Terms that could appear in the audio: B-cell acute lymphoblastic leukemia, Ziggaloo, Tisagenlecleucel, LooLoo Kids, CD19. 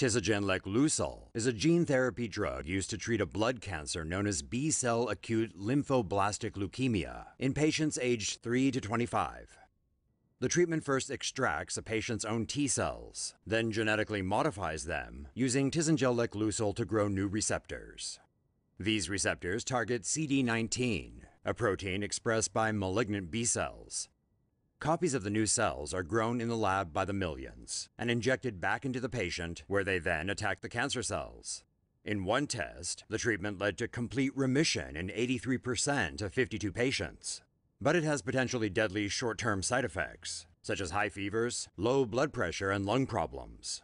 Tisagenlecleucel is a gene therapy drug used to treat a blood cancer known as B-cell acute lymphoblastic leukemia in patients aged 3 to 25. The treatment first extracts a patient's own T cells, then genetically modifies them using Tisagenlecleucel to grow new receptors. These receptors target CD19, a protein expressed by malignant B cells. Copies of the new cells are grown in the lab by the millions and injected back into the patient, where they then attack the cancer cells. In one test, the treatment led to complete remission in 83% of 52 patients. But it has potentially deadly short-term side effects, such as high fevers, low blood pressure, and lung problems.